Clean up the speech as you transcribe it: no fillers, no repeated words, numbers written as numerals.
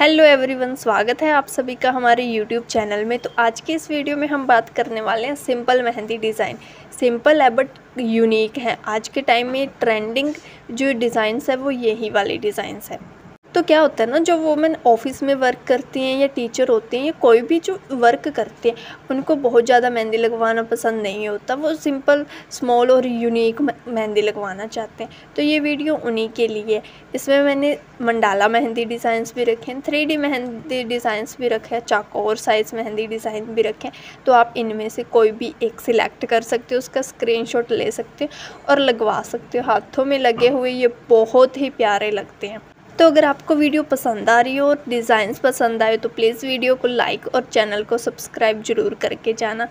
Hello everyone, स्वागत है आप सभी का हमारे यूट्यूब चैनल में। तो आज के इस वीडियो में हम बात करने वाले हैं सिंपल मेहंदी डिज़ाइन। सिंपल है बट यूनिक है। आज के टाइम में ट्रेंडिंग जो डिज़ाइंस है वो यही वाली डिज़ाइंस है। तो क्या होता है ना, जो वुमेन ऑफिस में वर्क करती हैं या टीचर होते हैं या कोई भी जो वर्क करते हैं, उनको बहुत ज़्यादा मेहंदी लगवाना पसंद नहीं होता। वो सिंपल, स्मॉल और यूनिक मेहंदी लगवाना चाहते हैं। तो ये वीडियो उन्हीं के लिए है। इसमें मैंने मंडाला मेहंदी डिज़ाइंस भी रखे हैं, 3D मेहंदी डिज़ाइंस भी रखे हैं, चाकोर साइज़ मेहंदी डिज़ाइन भी रखे हैं। तो आप इनमें से कोई भी एक सिलेक्ट कर सकते हो, उसका स्क्रीनशॉट ले सकते हो और लगवा सकते हो हाथों में लगे हुए। ये बहुत ही प्यारे लगते हैं। तो अगर आपको वीडियो पसंद आ रही हो और डिज़ाइंस पसंद आए तो प्लीज़ वीडियो को लाइक और चैनल को सब्सक्राइब ज़रूर करके जाना।